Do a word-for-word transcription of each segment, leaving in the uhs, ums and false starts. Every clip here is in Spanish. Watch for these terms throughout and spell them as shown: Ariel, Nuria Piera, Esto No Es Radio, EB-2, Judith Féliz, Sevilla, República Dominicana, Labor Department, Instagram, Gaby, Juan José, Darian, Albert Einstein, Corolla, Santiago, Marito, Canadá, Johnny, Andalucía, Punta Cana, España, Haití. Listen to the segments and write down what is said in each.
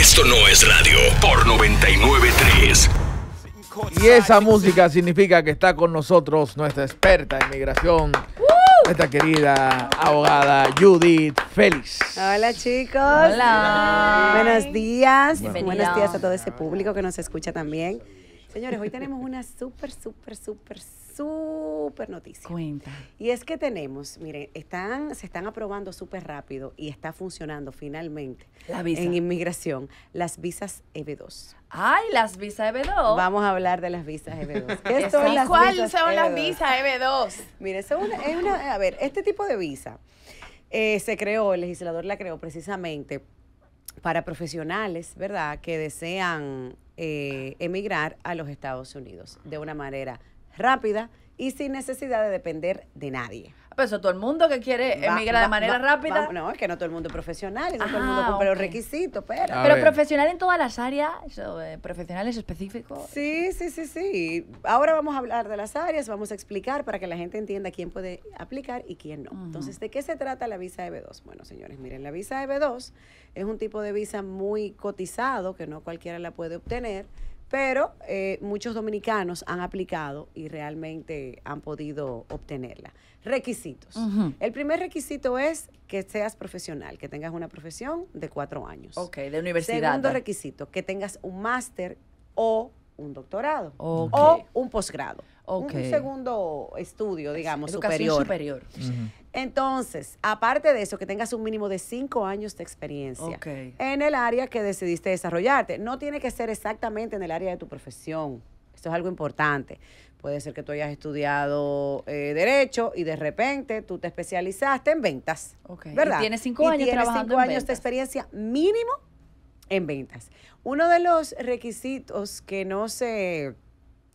Esto no es radio por noventa y nueve punto tres. Y esa música significa que está con nosotros nuestra experta en migración, uh, nuestra querida abogada Judith Féliz. Hola, chicos. Hola. Buenos días. Bienvenido. Buenos días a todo ese público que nos escucha también. Señores, hoy tenemos una súper, súper, súper, súper noticia. Cuenta. Y es que tenemos, miren, están, se están aprobando súper rápido y está funcionando finalmente la visa en inmigración, las visas E B dos. ¡Ay, las visas E B dos! Vamos a hablar de las visas E B dos. ¿Qué son las ¿Cuáles son E B dos? Las visas E B dos? Miren, son una, es una, a ver, este tipo de visa eh, se creó, el legislador la creó precisamente para profesionales, ¿verdad?, que desean eh, emigrar a los Estados Unidos de una manera rápida y sin necesidad de depender de nadie. Pero eso, todo el mundo que quiere va, emigrar va, de manera va, rápida. Va, no, es que no todo el mundo es profesional, no ah, todo el mundo cumple okay. los requisitos. Pero, pero profesional en todas las áreas, profesionales específicos. Sí, sí, sí, sí. Ahora vamos a hablar de las áreas, vamos a explicar para que la gente entienda quién puede aplicar y quién no. Uh-huh. Entonces, ¿de qué se trata la visa E B dos? Bueno, señores, miren, la visa E B dos es un tipo de visa muy cotizado que no cualquiera la puede obtener. Pero eh, muchos dominicanos han aplicado y realmente han podido obtenerla. Requisitos. Uh-huh. El primer requisito es que seas profesional, que tengas una profesión de cuatro años. Ok, de universidad. Segundo requisito, que tengas un máster o un doctorado. Okay. O un posgrado. Okay. Un segundo estudio, digamos, educación superior. superior. Uh-huh. Entonces, aparte de eso, que tengas un mínimo de cinco años de experiencia okay. en el área que decidiste desarrollarte. No tiene que ser exactamente en el área de tu profesión. Esto es algo importante. Puede ser que tú hayas estudiado eh, Derecho y de repente tú te especializaste en ventas. Okay. ¿Verdad? Y tienes cinco y años tienes trabajando cinco en años ventas. de experiencia mínimo en ventas. Uno de los requisitos que no se...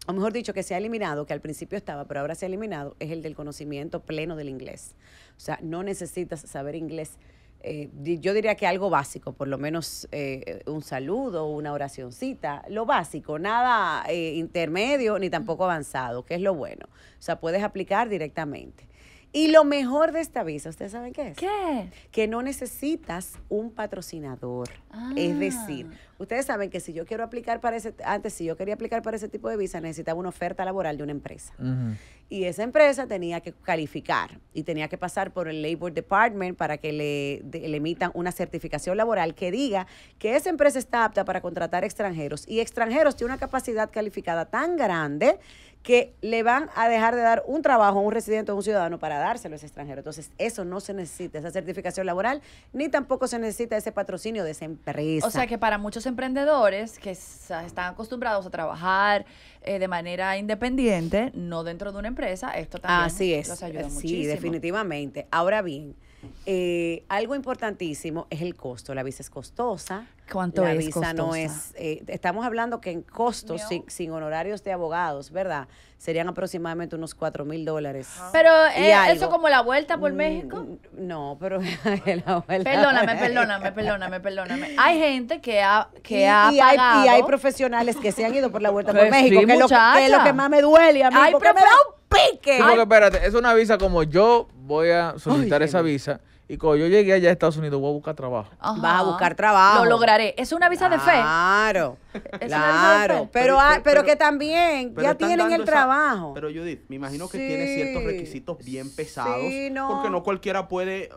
o mejor dicho, que se ha eliminado, que al principio estaba, pero ahora se ha eliminado, es el del conocimiento pleno del inglés. O sea, no necesitas saber inglés. Eh, yo diría que algo básico, por lo menos eh, un saludo, una oracioncita, lo básico, nada eh, intermedio ni tampoco avanzado, que es lo bueno. O sea, puedes aplicar directamente. Y lo mejor de esta visa, ¿ustedes saben qué es? ¿Qué? Que no necesitas un patrocinador. Ah. Es decir, ustedes saben que si yo quiero aplicar para ese, antes si yo quería aplicar para ese tipo de visa, necesitaba una oferta laboral de una empresa. Uh-huh. Y esa empresa tenía que calificar y tenía que pasar por el Labor Department para que le, de, le emitan una certificación laboral que diga que esa empresa está apta para contratar extranjeros. Y extranjeros tiene una capacidad calificada tan grande que le van a dejar de dar un trabajo a un residente o a un ciudadano para dárselo a ese extranjero. Entonces, eso no se necesita, esa certificación laboral, ni tampoco se necesita ese patrocinio de esa empresa. O sea, que para muchos emprendedores que están acostumbrados a trabajar eh, de manera independiente, no dentro de una empresa, esto también Así es. los ayuda muchísimo. Sí, definitivamente. Ahora bien, eh, algo importantísimo es el costo. La visa es costosa. ¿Cuánto la es visa costosa? No es, eh, estamos hablando que en costos sin, sin honorarios de abogados, ¿verdad? Serían aproximadamente unos cuatro mil dólares. Pero eh, eso como la vuelta por México. No, pero la vuelta. Perdóname, perdóname, perdóname, perdóname. Hay gente que ha, que y, ha y pagado. Hay, y hay profesionales que se han ido por la vuelta por México, sí, que, lo, que es lo que más me duele a mí, hay porque me da un pique. Sí, porque espérate, es una visa como yo voy a solicitar Ay, esa visa. Y cuando yo llegué allá a Estados Unidos, voy a buscar trabajo. Ajá. Vas a buscar trabajo. Lo lograré. Es una visa claro. de fe. Claro. Es claro. Una visa de fe. Pero, pero, pero que también pero ya tienen el esa, trabajo. Pero Judith, me imagino que sí. tiene ciertos requisitos bien pesados. Sí, no. Porque no cualquiera puede.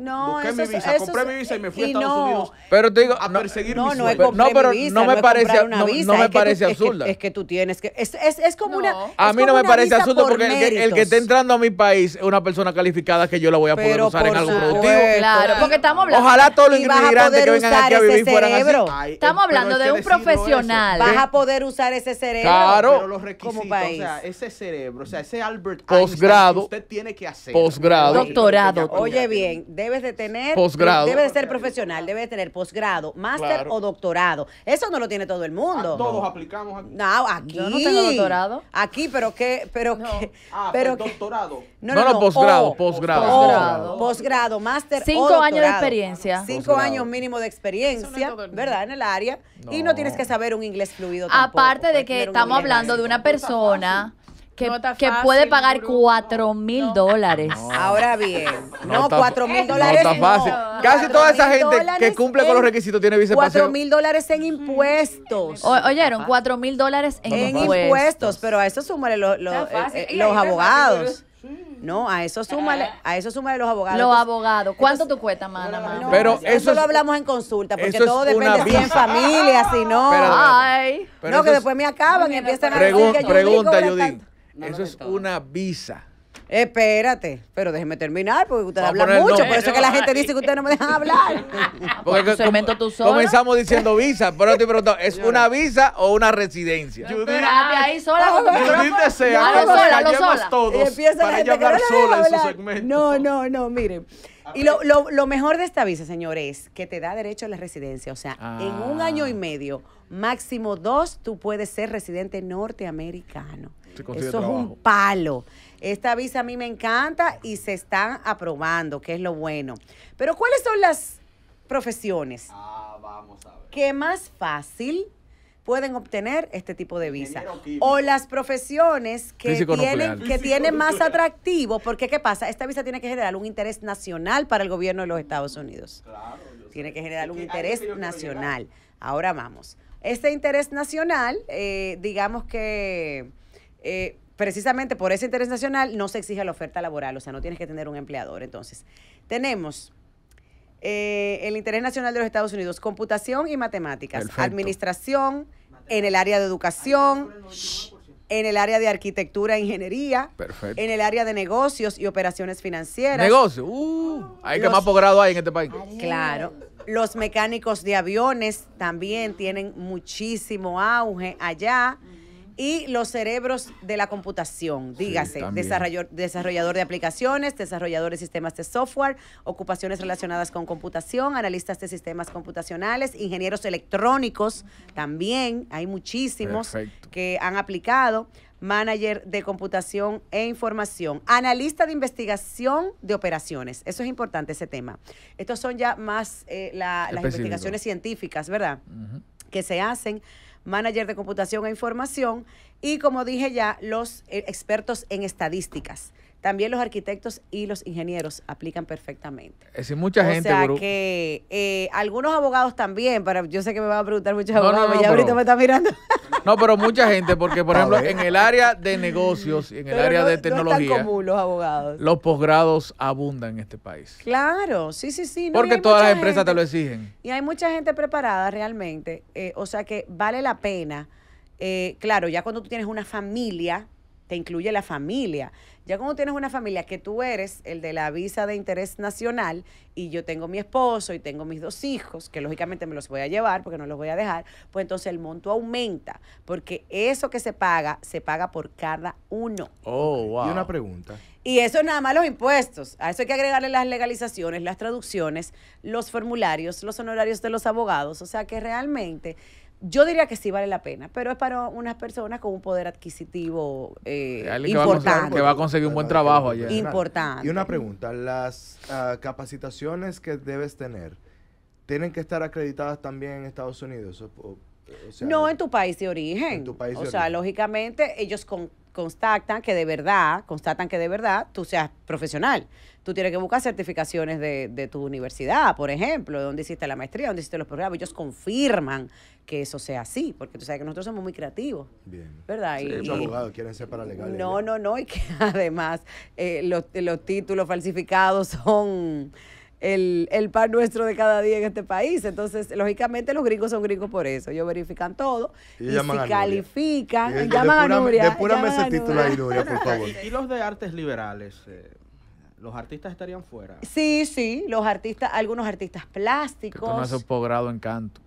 No, busqué mi visa, eso, compré mi visa y me fui y a Estados no. Unidos. Pero te digo, a perseguir no, mi no, sueño. No, pero visa, no me no parece, no, no me parece tú, absurda. Es que, es que tú tienes que. Es, es, es como no. una. A mí no me parece absurdo porque el que está entrando a mi país es una persona calificada que yo la voy a poder usar en algo productivo. Claro, porque estamos hablando. Ojalá todos los inmigrantes que vengan aquí a vivir fueran así. Ay, estamos hablando es que de un profesional. Eso. Vas a poder usar ese cerebro. Claro. Pero los requisitos, como país. O sea, ese cerebro, o sea, ese Albert Einstein que usted tiene que hacer. Posgrado. Doctorado. Oye bien, debes de tener. Posgrado. Debes de ser profesional, debes de tener posgrado, máster claro. o doctorado. Eso no lo tiene todo el mundo. A todos aplicamos aquí. No, aquí. Yo no tengo doctorado. Aquí, pero qué, pero no. qué. Ah, pero pues, doctorado. No, no, no, no posgrado, o, posgrado. Posgrado. Máster o doctorado. Cinco años de experiencia. Cinco años mínimo de experiencia, ¿verdad? En el área. No. Y no tienes que saber un inglés fluido tampoco. Aparte de que estamos hablando de una persona que, no que puede pagar cuatro mil dólares. Ahora bien, no cuatro mil dólares. No, Casi toda esa gente que cumple con los requisitos tiene visa de paseo. cuatro mil dólares en impuestos. O, oyeron, cuatro mil dólares en, en impuestos. impuestos. Pero a eso súmale lo, lo, eh, eh, los abogados. No, a eso súmale, a eso súmale los abogados. Los abogados. ¿Cuánto tú cuesta, mana, mana? Pero eso, eso es, lo hablamos en consulta, porque todo depende si en familia, si no. Pero, Ay. Pero no, que es, después me acaban no, y empiezan pregun a decir que Pregunta, yo digo, Judith, no, eso es todo. Una visa. Espérate, pero déjeme terminar, porque usted habla mucho, nombre, por eso no, que la gente dice que ustedes no me dejan hablar. Porque tú comenzamos diciendo visa, pero te preguntaba, ¿es una visa o una residencia? Judith, ahí sola con tu Judith desea que nos callemos todos para ella hablar sola en su segmento. No, no, no, miren. Y lo, lo, lo mejor de esta visa, señores, es que te da derecho a la residencia. O sea, ah. en un año y medio, máximo dos, tú puedes ser residente norteamericano. Eso es trabajo. Un palo. Esta visa a mí me encanta y se están aprobando, que es lo bueno. Pero ¿cuáles son las profesiones ah, vamos a ver. que más fácil pueden obtener este tipo de visa? O las profesiones que tienen, que tienen más atractivo, porque ¿qué pasa? Esta visa tiene que generar un interés nacional para el gobierno de los Estados Unidos. Claro, tiene que generar un interés nacional. Ahora vamos. Este interés nacional, eh, digamos que... Eh, precisamente por ese interés nacional no se exige la oferta laboral, o sea, no tienes que tener un empleador. Entonces, tenemos eh, el interés nacional de los Estados Unidos, computación y matemáticas, Perfecto. administración, matemáticas. en el área de educación, en el área de arquitectura e ingeniería, Perfecto. en el área de negocios y operaciones financieras. Negocios, uh, hay que más posgrado hay en este país. Claro. Los mecánicos de aviones también tienen muchísimo auge allá. Y los cerebros de la computación, dígase, sí, desarrollador, desarrollador de aplicaciones, desarrollador de sistemas de software, ocupaciones relacionadas con computación, analistas de sistemas computacionales, ingenieros electrónicos, también hay muchísimos Perfecto. que han aplicado, manager de computación e información, analista de investigación de operaciones, eso es importante ese tema. Estos son ya más eh, la, las investigaciones científicas, ¿verdad? Uh-huh. Que se hacen. Manager de computación e información y, como dije ya, los eh, expertos en estadísticas. También los arquitectos y los ingenieros aplican perfectamente. Es decir, mucha gente, O sea gurú. que eh, algunos abogados también, para, yo sé que me van a preguntar muchos no, abogados, no, no, ya pero, ahorita me están mirando. No, pero mucha gente, porque por ejemplo, en el área de negocios, en el pero área no, de tecnología, no es tan común los abogados. Los posgrados abundan en este país. Claro, sí, sí, sí. No, porque todas las empresas gente, te lo exigen. Y hay mucha gente preparada realmente, eh, o sea que vale la pena. Eh, claro, ya cuando tú tienes una familia, te incluye la familia. Ya cuando tienes una familia que tú eres el de la visa de interés nacional y yo tengo mi esposo y tengo mis dos hijos, que lógicamente me los voy a llevar porque no los voy a dejar, pues entonces el monto aumenta porque eso que se paga, se paga por cada uno. Oh, wow. Y una pregunta. Y eso nada más los impuestos. A eso hay que agregarle las legalizaciones, las traducciones, los formularios, los honorarios de los abogados. O sea que realmente... Yo diría que sí vale la pena, pero es para unas personas con un poder adquisitivo eh, importante. Que va a conseguir un buen trabajo allá. Importante. Y una pregunta, las uh, capacitaciones que debes tener, ¿tienen que estar acreditadas también en Estados Unidos? O, o sea, no, en tu país de origen. En tu país de origen. O sea, lógicamente ellos con, constatan que de verdad, constatan que de verdad tú seas profesional. Tú tienes que buscar certificaciones de, de tu universidad, por ejemplo, donde hiciste la maestría, donde hiciste los programas. Ellos confirman que eso sea así, porque tú sabes que nosotros somos muy creativos. Bien. ¿Verdad? Sí, y los abogados quieren ser paralegales. No, no, no. Y que además eh, los, los títulos falsificados son el, el pan nuestro de cada día en este país. Entonces, lógicamente, los gringos son gringos por eso. Ellos verifican todo. Y, y llaman si a califican, y, y llaman de pura, a Nuria. Depúrame ese título ahí, Nuria, por favor. Y los de artes liberales... Eh, ¿los artistas estarían fuera? Sí, sí, los artistas, algunos artistas plásticos. Que tú no haces posgrado en canto.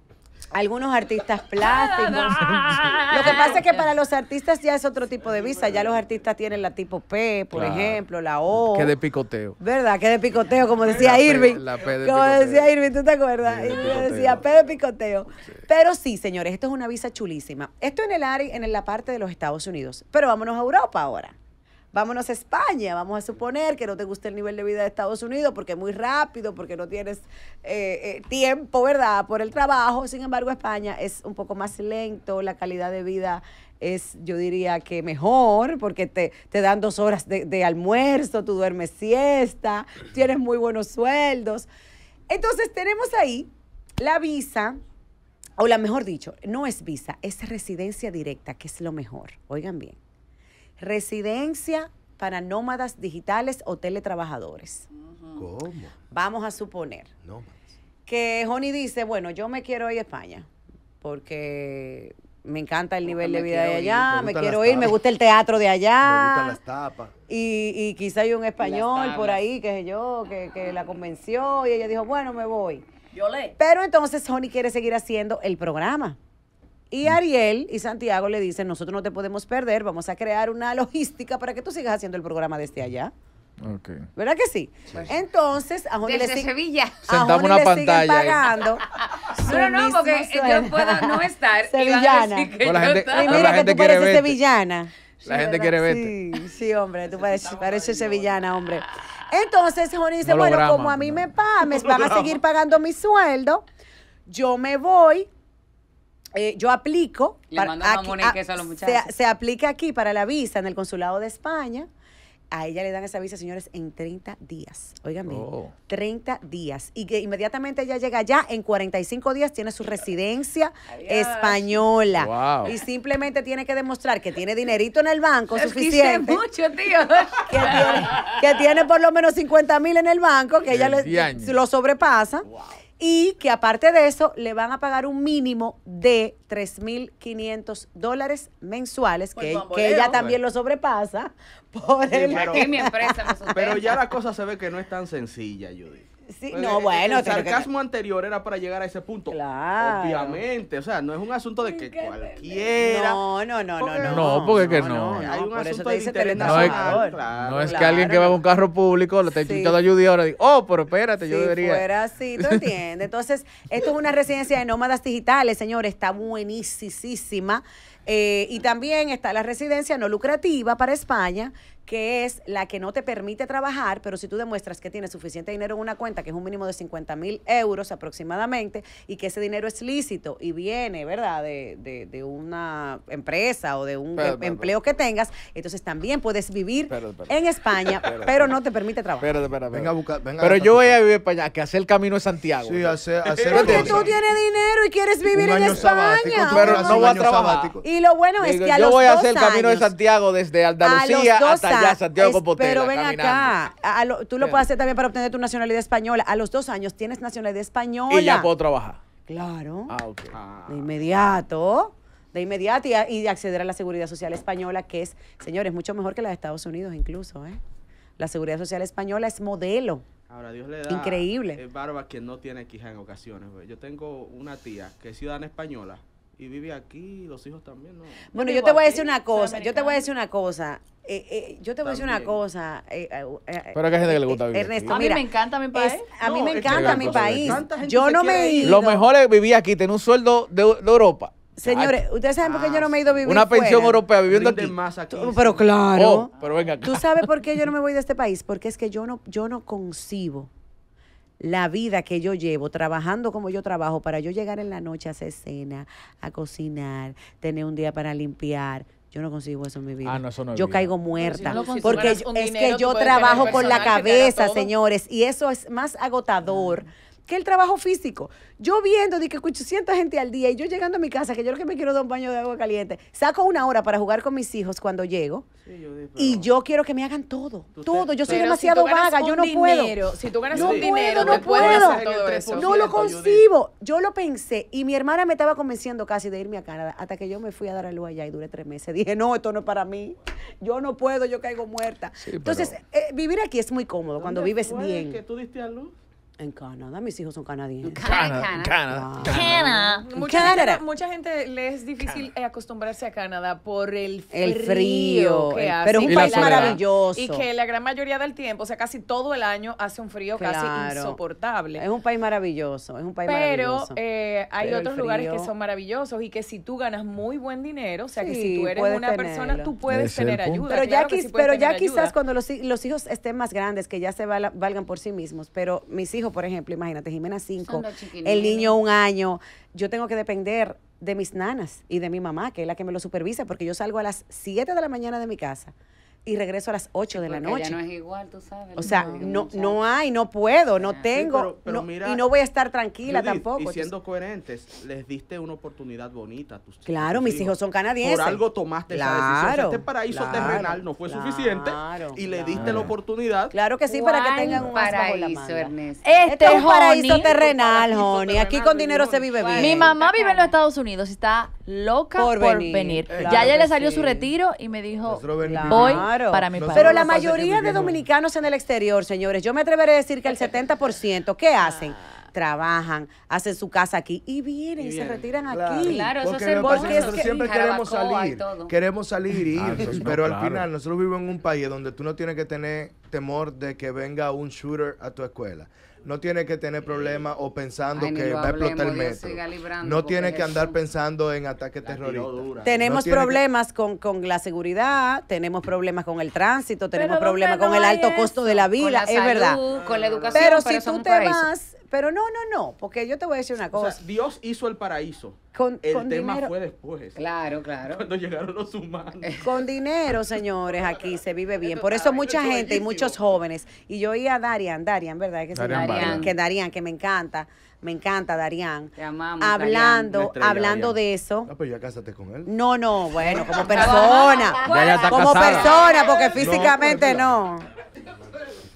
Algunos artistas plásticos. Lo que pasa es que para los artistas ya es otro tipo de visa. Ya los artistas tienen la tipo P, por claro. ejemplo, la O. Que de picoteo. ¿Verdad? Que de picoteo, como decía la Irving. P, la P de como picoteo. decía Irving, ¿tú te acuerdas? Sí, y decía P de picoteo. Sí. Pero sí, señores, esto es una visa chulísima. Esto en el área, en la parte de los Estados Unidos. Pero vámonos a Europa ahora. Vámonos a España, vamos a suponer que no te gusta el nivel de vida de Estados Unidos porque es muy rápido, porque no tienes eh, eh, tiempo, ¿verdad?, por el trabajo. Sin embargo, España es un poco más lento, la calidad de vida es, yo diría que mejor, porque te, te dan dos horas de, de almuerzo, tú duermes siesta, tienes muy buenos sueldos. Entonces tenemos ahí la visa, o la mejor dicho, no es visa, es residencia directa, que es lo mejor. Oigan bien, residencia para nómadas digitales o teletrabajadores. ¿Cómo? Vamos a suponer nómadas. Que Johnny dice, bueno, yo me quiero ir a España porque me encanta el nivel de vida de allá, me quiero ir, me gusta el teatro de allá. Me gustan las tapas. Y, y quizá hay un español por ahí, qué sé yo, que, que la convenció y ella dijo, bueno, me voy. Yo le. Pero entonces Johnny quiere seguir haciendo el programa. Y Ariel y Santiago le dicen, nosotros no te podemos perder, vamos a crear una logística para que tú sigas haciendo el programa desde allá. Okay. ¿Verdad que sí? sí. Entonces, a Johnny desde le Sevilla. Sentamos una le pantalla. Pagando no, no, no, porque yo puedo no estar. Sevillana. Y que no la gente, está. Y mira la que gente tú pareces verte. Sevillana. La sí, gente ¿verdad? Quiere verte. Sí, sí, hombre, tú pareces, pareces sevillana, hombre. Entonces, Johnny dice, no bueno, grama, como a mí no. me, pagan, me van a seguir pagando mi sueldo, yo me voy. Eh, yo aplico. Le para, mando aquí, a, y queso a los muchachos. Se, se aplica aquí para la visa en el consulado de España. A ella le dan esa visa, señores, en treinta días. Oigan bien, oh. treinta días. Y que inmediatamente ella llega allá, en cuarenta y cinco días tiene su residencia Adiós. española. Wow. Y simplemente tiene que demostrar que tiene dinerito en el banco Les suficiente. Mucho, tío. Que tiene, que tiene por lo menos cincuenta mil en el banco, que ella le, lo sobrepasa. Wow. Y que aparte de eso, le van a pagar un mínimo de tres mil quinientos dólares mensuales, que, que ella también lo sobrepasa. Por sí, el... pero, mi empresa me pero ya la cosa se ve que no es tan sencilla, Judith. Sí, pues, no, bueno. El sarcasmo que... anterior era para llegar a ese punto. Claro. Obviamente. O sea, no es un asunto de que cualquiera. No, no, no, no. No, no porque no, que no. no. Hay un Por asunto de interés nacional. No, claro, no es claro. que alguien que va a un carro público le está insultando sí. a Judy ahora diga, oh, pero espérate, sí, yo debería. Si fuera así, ¿tú entiendes? Entonces, esto es una residencia de nómadas digitales, señores. Está buenísima. Eh, y también está la residencia no lucrativa para España, que es la que no te permite trabajar, pero si tú demuestras que tienes suficiente dinero en una cuenta, que es un mínimo de cincuenta mil euros aproximadamente, y que ese dinero es lícito y viene, ¿verdad?, de, de, de una empresa o de un pero, pero, empleo pero, que tengas, entonces también puedes vivir pero, pero, en España, pero, pero, pero no te permite trabajar. Pero, pero, pero, venga a buscar, venga pero a yo voy a vivir para allá, que hacer el camino de Santiago. Sí, hacer, hacer Porque tú tienes dinero y quieres vivir en España. Pero no voy a trabajar. Sabático. Y lo bueno es Digo, que a los dos Yo voy a hacer el camino años, de Santiago desde Andalucía hasta allá, Santiago Compostela. Pero ven acá, a lo, tú lo pero. puedes hacer también para obtener tu nacionalidad española. A los dos años tienes nacionalidad española. Y ya puedo trabajar. Claro. Ah, ok. Ah. De inmediato. De inmediato y, a, y acceder a la seguridad social española, que es, señores, mucho mejor que la de Estados Unidos incluso, ¿eh? La seguridad social española es modelo. Ahora, Dios le da increíble. Barba que no tiene quija en ocasiones. Yo tengo una tía que es ciudadana española y vive aquí, los hijos también, ¿no? Bueno, yo te voy a decir una cosa, yo te voy a decir una cosa, eh, eh, yo te voy a decir una cosa. Eh, eh, eh, Pero que hay gente que le gusta vivir. Ernesto, a mí mira, me encanta mi país. Es, a mí no, me encanta mi país. Yo no me he ido. Lo mejor es vivir aquí, tener un sueldo de, de Europa. Señores, ustedes saben ah, por qué yo no me he ido a vivir Una fuera? pensión europea viviendo aquí. Más aquí. Pero claro. Oh, pero venga acá. ¿Tú sabes por qué yo no me voy de este país? Porque es que yo no, yo no concibo la vida que yo llevo, trabajando como yo trabajo, para yo llegar en la noche a hacer cena, a cocinar, tener un día para limpiar. Yo no consigo eso en mi vida. Ah, no, eso no yo vida. caigo muerta. Si no porque es dinero, que yo trabajo con la cabeza, señores, y eso es más agotador ah. que el trabajo físico. Yo viendo de que ochocientos gente al día y yo llegando a mi casa, que yo lo que me quiero dar un baño de agua caliente, saco una hora para jugar con mis hijos cuando llego sí, yo dije, y yo quiero que me hagan todo, todo. Yo soy demasiado si vaga, yo no dinero, puedo. Si tú ganas no un puedo, dinero, no te puedo, puedo. Hacer todo eso. No lo concibo. Yo lo pensé y mi hermana me estaba convenciendo casi de irme a Canadá hasta que yo me fui a dar a luz allá y duré tres meses. Dije, no, esto no es para mí. Yo no puedo, yo caigo muerta. Sí, Entonces, eh, vivir aquí es muy cómodo cuando vives bien. ¿Que tú diste a luz? En Canadá, mis hijos son canadienses. Canadá. Canadá. Canadá. Mucha, mucha gente le es difícil Canada. acostumbrarse a Canadá por el frío. El frío. Que el, hace. Pero es un y país maravilloso. Y que la gran mayoría del tiempo, o sea, casi todo el año hace un frío claro. casi insoportable. Es un país maravilloso. Es un país pero, maravilloso. Eh, hay pero hay otros lugares que son maravillosos y que si tú ganas muy buen dinero, o sea, sí, que si tú eres una tenerlo. persona, tú puedes es tener ayuda. Pero claro ya, que sí pero ya quizás ayuda. cuando los, los hijos estén más grandes, que ya se vala, valgan por sí mismos, pero mis hijos por ejemplo, imagínate, Jimena cinco, el niño un año, yo tengo que depender de mis nanas y de mi mamá, que es la que me lo supervisa, porque yo salgo a las siete de la mañana de mi casa, y regreso a las ocho de Porque la noche. Ya no es igual, tú sabes. O sea, no, no, no hay, no puedo, no tengo, sí, pero, pero no, mira, y no voy a estar tranquila, Judith, tampoco. Y siendo coherentes, les diste una oportunidad bonita a tus chicos. Claro, mis hijos, hijos son canadienses. Por algo tomaste claro, esa decisión. O sea, este paraíso claro, terrenal no fue claro, suficiente y le diste claro. la oportunidad. Claro que sí, para que tengan un paraíso, Ernesto. Este es un paraíso terrenal, Johnny. Aquí con dinero se vive bien. Mi mamá vive en los Estados Unidos y está loca por venir. Ya ayer le salió su retiro y me dijo, voy para mi país. Pero la mayoría de dominicanos en el exterior, señores, yo me atreveré a decir que el setenta por ciento, ¿qué hacen? Trabajan, hacen su casa aquí y vienen y, y vienen, se retiran claro, aquí. Claro, eso porque se porque es que siempre queremos salir, queremos salir y ir, ah, no, pero claro. al final nosotros vivimos en un país donde tú no tienes que tener temor de que venga un shooter a tu escuela. No tienes que tener problemas o pensando Ay, que va a explotar el metro. No tienes que andar pensando en ataques terroristas. Tenemos no problemas que... con, con la seguridad, tenemos problemas con el tránsito, tenemos pero problemas no con el alto eso. costo de la vida, con la salud, es verdad. Con la educación, pero si tú te paraíso. vas, pero no, no, no, porque yo te voy a decir una cosa. O sea, Dios hizo el paraíso. Con, el con tema dinero. fue después. Claro, claro. Cuando llegaron los humanos. Con dinero, señores, aquí se vive bien. Por eso mucha gente y muchos jóvenes. Y yo oí a Darian, Darian, ¿verdad? Es que, Darian, Darian. que Darian, que me encanta. Me encanta, Darian. Te amamos, hablando, Darian. Estrella, hablando Darian. de eso. No, pero ya cásate con él. No, no, bueno, como persona. ya ya está como casada. persona, porque físicamente no. no.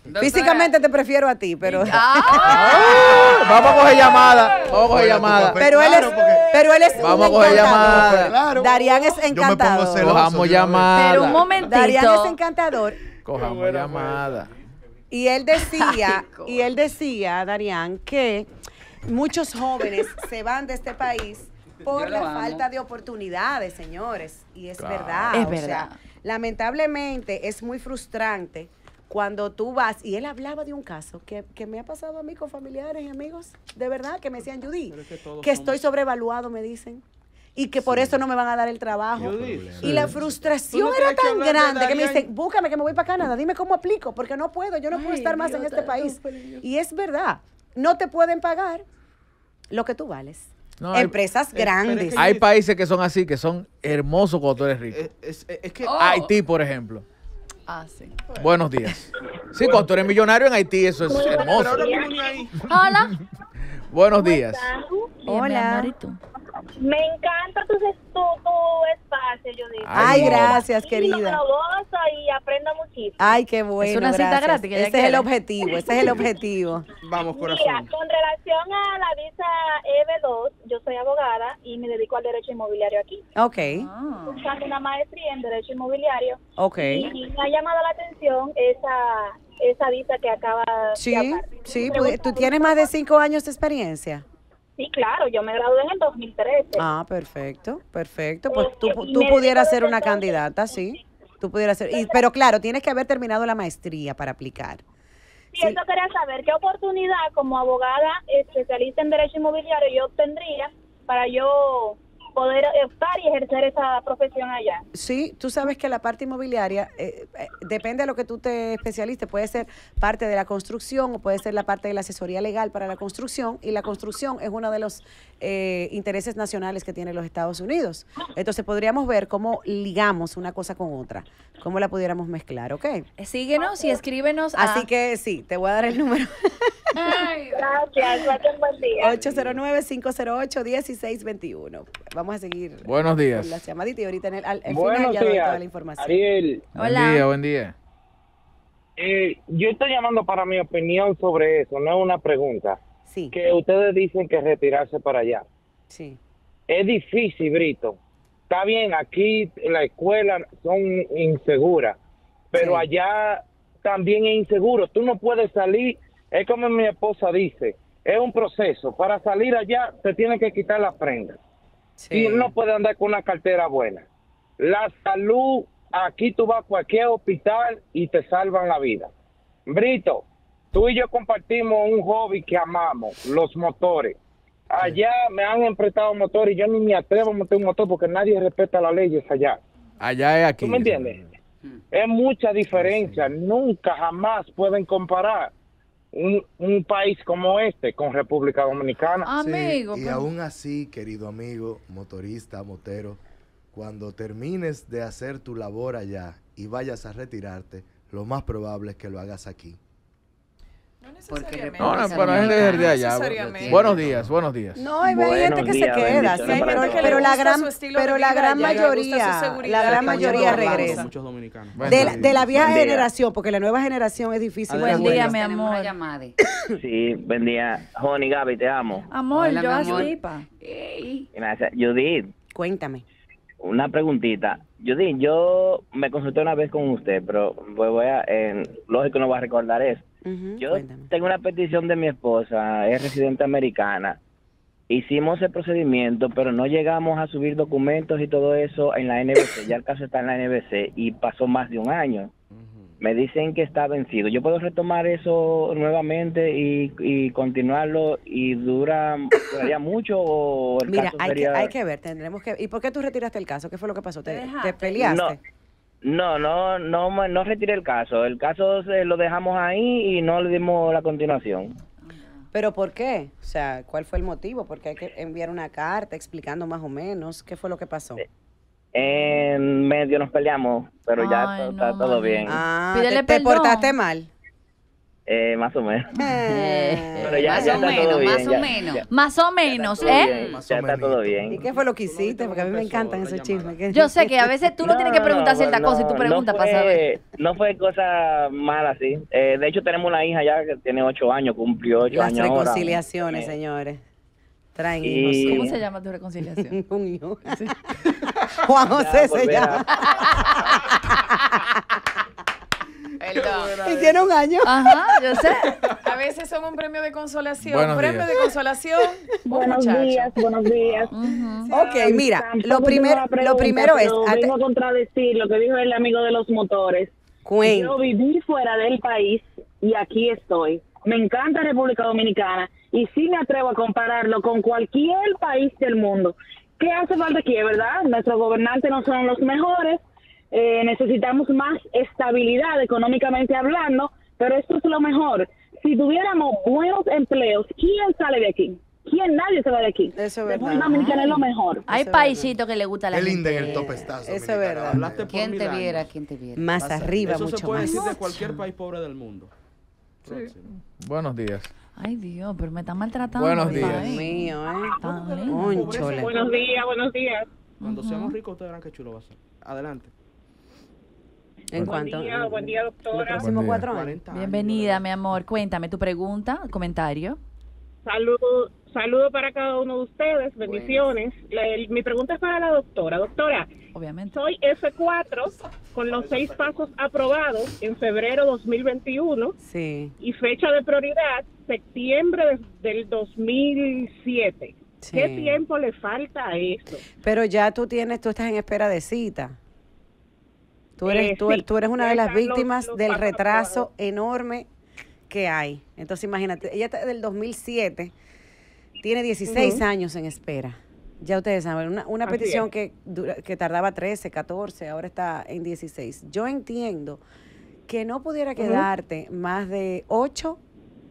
Doctora. Físicamente te prefiero a ti, pero... ¡Ah! Vamos a coger llamada. Vamos a coger llamada. Pero él es, pero él es Vamos a coger llamada. Claro. Darian es encantador. Yo me pongo celoso, Cojamos llamada. Pero un momentito. Darian es encantador. Cojamos buena, llamada. Y él decía, Ay, y él decía, Darian, que muchos jóvenes se van de este país por la amo. falta de oportunidades, señores. Y es claro. verdad. Es verdad. O sea, lamentablemente es muy frustrante cuando tú vas, y él hablaba de un caso que, que me ha pasado a mí con familiares y amigos, de verdad, que me decían, Judith, es que, que somos... estoy sobrevaluado, me dicen, y que por sí. eso no me van a dar el trabajo. Judith, y sí. la frustración no era tan que grande que me dicen, búscame que me voy para Canadá, dime cómo aplico, porque no puedo, yo no Ay, puedo estar más Dios, en este país. Dios. Y es verdad, no te pueden pagar lo que tú vales. No, Empresas hay, grandes. Hay países que son así, que son hermosos cuando tú eres rico. Es, es, es que, oh. Haití, por ejemplo. Ah, sí. Buenos días. Sí, cuando tú eres millonario en Haití, eso es hermoso. Hola. Buenos días. Hola. Marito. Me encanta tu, tu, tu espacio, Judith. Ay, Ay gracias, no. querida. Y aprendo muchísimo. Ay, qué bueno. Es una gracias. cita gratis. Ese quiere. es el objetivo, ese es el objetivo. Vamos, corazón. Mira, con relación a la visa E B dos, yo soy abogada y me dedico al derecho inmobiliario aquí. Ok. Ah. Buscando una maestría en derecho inmobiliario. Ok. Y me ha llamado la atención esa, esa visa que acaba sí, de aparecer. Sí, sí. ¿Tú tienes más de cinco años de experiencia? Sí, claro, yo me gradué en el dos mil trece. Ah, perfecto, perfecto. Pues tú, tú pudieras ser una candidata, sí. Tú pudieras ser, y, pero claro, tienes que haber terminado la maestría para aplicar. Sí, sí. Eso quería saber, ¿qué oportunidad como abogada especialista en Derecho Inmobiliario yo obtendría para yo poder optar y ejercer esa profesión allá? Sí, tú sabes que la parte inmobiliaria, eh, eh, depende de lo que tú te especialices, puede ser parte de la construcción o puede ser la parte de la asesoría legal para la construcción, y la construcción es uno de los eh, intereses nacionales que tienen los Estados Unidos. Entonces podríamos ver cómo ligamos una cosa con otra, cómo la pudiéramos mezclar, ¿ok? Síguenos y escríbenos a... Así que sí, te voy a dar el número. Ay, gracias, gracias, buen día. ocho cero nueve, cinco cero ocho, uno seis dos uno. Vamos a seguir. Buenos días. Con las llamaditas y ahorita en el, al, el final ya doy toda la información. Ariel. Hola. Buen día, buen día. Eh, yo estoy llamando para mi opinión sobre eso, no es una pregunta. Sí. Que ustedes dicen que retirarse para allá. Sí. Es difícil, Brito. Está bien, aquí la escuela son inseguras, pero sí. allá también es inseguro. Tú no puedes salir, es como mi esposa dice, es un proceso. Para salir allá te tienen que quitar las prendas. Sí. Y uno puede andar con una cartera buena. La salud, aquí tú vas a cualquier hospital y te salvan la vida. Brito, tú y yo compartimos un hobby que amamos, los motores. Allá me han emprestado motores y yo ni me atrevo a montar un motor porque nadie respeta las leyes allá. Allá es aquí. ¿Tú me entiendes? Es mucha diferencia. Sí. Nunca, jamás pueden comparar Un, un país como este con República Dominicana. Amigo, sí, y pero... aún así, querido amigo motorista, motero, cuando termines de hacer tu labor allá y vayas a retirarte, lo más probable es que lo hagas aquí. No necesariamente. No, no, para el de allá. No, buenos días, buenos días. No, hay gente que días, se queda, sí, hay pero, que pero la gran, pero la gran mayoría, la gran mayoría regresa. Muchos dominicanos. De la, de la vieja generación, porque la nueva generación es difícil. Buen día, mi amor. Sí, buen día. Johnny, Gaby, te amo. Amor, yo a Filipa. Gracias. Judith. Cuéntame. Una preguntita. Judith, yo me consulté una vez con usted, pero voy a, eh, lógico no voy a recordar eso. Uh-huh, yo cuéntame. Tengo una petición de mi esposa, es residente americana. Hicimos el procedimiento, pero no llegamos a subir documentos y todo eso en la N B C. Ya el caso está en la N B C y pasó más de un año. Uh-huh. Me dicen que está vencido. ¿Yo puedo retomar eso nuevamente y, y continuarlo y dura duraría mucho? O el Mira, caso hay, sería... que, hay que ver, tendremos que... ¿Y por qué tú retiraste el caso? ¿Qué fue lo que pasó? ¿Te, te peleaste? No, no, no, no, no retiré el caso. El caso se lo dejamos ahí y no le dimos la continuación. ¿Pero por qué? O sea, ¿cuál fue el motivo? Porque hay que enviar una carta explicando más o menos qué fue lo que pasó. Sí. En medio nos peleamos, pero Ay, ya no, está todo bien. Ah, ¿te, ¿te portaste mal? Eh, más o menos. Eh, pero ya, más ya o está menos, todo bien, más ya, o menos. Ya, más o menos, ¿eh? Bien, más ya o está menos. Todo bien. ¿Y qué fue lo que hiciste? Porque a mí me encantan esos chismes. Yo sé que a veces tú no, no tienes que preguntar ciertas no, cosas y tú preguntas no para saber. No fue cosa mala, sí. Eh, de hecho, tenemos una hija ya que tiene ocho años, cumplió ocho Las años ahora. Las reconciliaciones, señores. Traen y... hijos. ¿Cómo se llama tu reconciliación? Un hijo. Sí. Juan José ya, se llama. Y tiene un año. Ajá, yo sé. A veces son un premio de consolación. Buenos premio días. de consolación. Buenos muchacho. días, buenos días. Uh-huh. sí, ok, mira, lo, primer, pregunta, lo primero es... Vengo a contradecir lo que dijo el amigo de los motores. Queen. Yo viví fuera del país y aquí estoy. Me encanta República Dominicana y sí me atrevo a compararlo con cualquier país del mundo. ¿Qué hace falta aquí, verdad? Nuestros gobernantes no son los mejores, eh, necesitamos más estabilidad económicamente hablando, pero esto es lo mejor. Si tuviéramos buenos empleos, ¿quién sale de aquí? ¿Quién? Nadie se va de aquí. Eso es verdad. República Dominicana es lo mejor. Hay paisitos que le gusta a la gente. El INDE en el top está. Eso es verdad. Hablaste por ¿Quién te años. viera? ¿Quién te viera? Más Pasa. arriba, Eso mucho más. Eso se puede más. decir de cualquier país pobre del mundo. Sí. Buenos días. Ay, Dios, pero me están maltratando. Buenos días. Dios mío, ¿eh? Pobreza, buenos días, buenos días. Cuando uh-huh. seamos ricos, ustedes verán qué chulo va a ser. Adelante. ¿En cuánto? Buen día, buen día, doctora. Los próximos cuatro años. Bienvenida, ¿verdad? Mi amor. Cuéntame tu pregunta, comentario. Saludos saludo para cada uno de ustedes. Bendiciones. Bueno. La, el, mi pregunta es para la doctora. Doctora, obviamente. Soy F cuatro con los seis pasos aprobados en febrero dos mil veintiuno. Sí. Y fecha de prioridad, septiembre de, del dos mil siete. Sí. ¿Qué tiempo le falta a esto? Pero ya tú tienes, tú estás en espera de cita. Tú eres, eh, tú, sí. tú eres una de las víctimas los, los del retraso aprobados. enorme que hay. Entonces imagínate, ella está del dos mil siete, tiene dieciséis uh-huh. años en espera. Ya ustedes saben, una, una petición es. que dura, que tardaba trece, catorce, ahora está en dieciséis. Yo entiendo que no pudiera quedarte uh-huh. más de ocho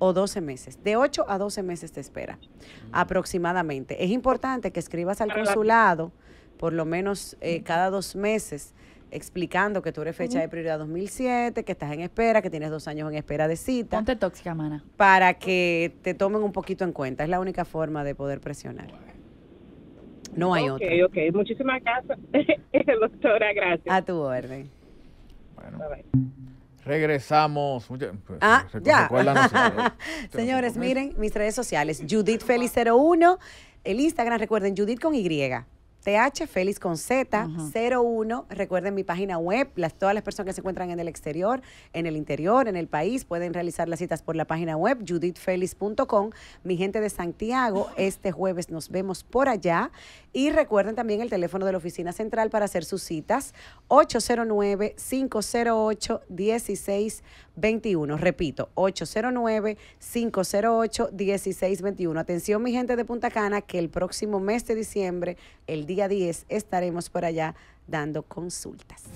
o doce meses, de ocho a doce meses de espera, uh-huh. aproximadamente. Es importante que escribas al consulado, por lo menos eh, uh-huh. cada dos meses, explicando que tú eres fecha de prioridad dos mil siete, que estás en espera, que tienes dos años en espera de cita. Ponte tóxica, mana. Para que te tomen un poquito en cuenta. Es la única forma de poder presionar. No hay otra. Ok, ok. Muchísimas gracias, doctora. Gracias. A tu orden. Bueno. Bye bye. Regresamos. Ah, se, ya. Se Señores, miren mis redes sociales. Judith Feliz cero uno. El Instagram, recuerden, Judith con Y. T H, Feliz con Z, uh-huh. cero uno. Recuerden mi página web, las, todas las personas que se encuentran en el exterior, en el interior, en el país, pueden realizar las citas por la página web, judith feliz punto com. Mi gente de Santiago, este jueves nos vemos por allá. Y recuerden también el teléfono de la oficina central para hacer sus citas, ocho cero nueve, cinco cero ocho, uno seis dos uno. Repito, ocho cero nueve, cinco cero ocho, uno seis dos uno. Atención, mi gente de Punta Cana, que el próximo mes de diciembre, el día diez, estaremos por allá dando consultas.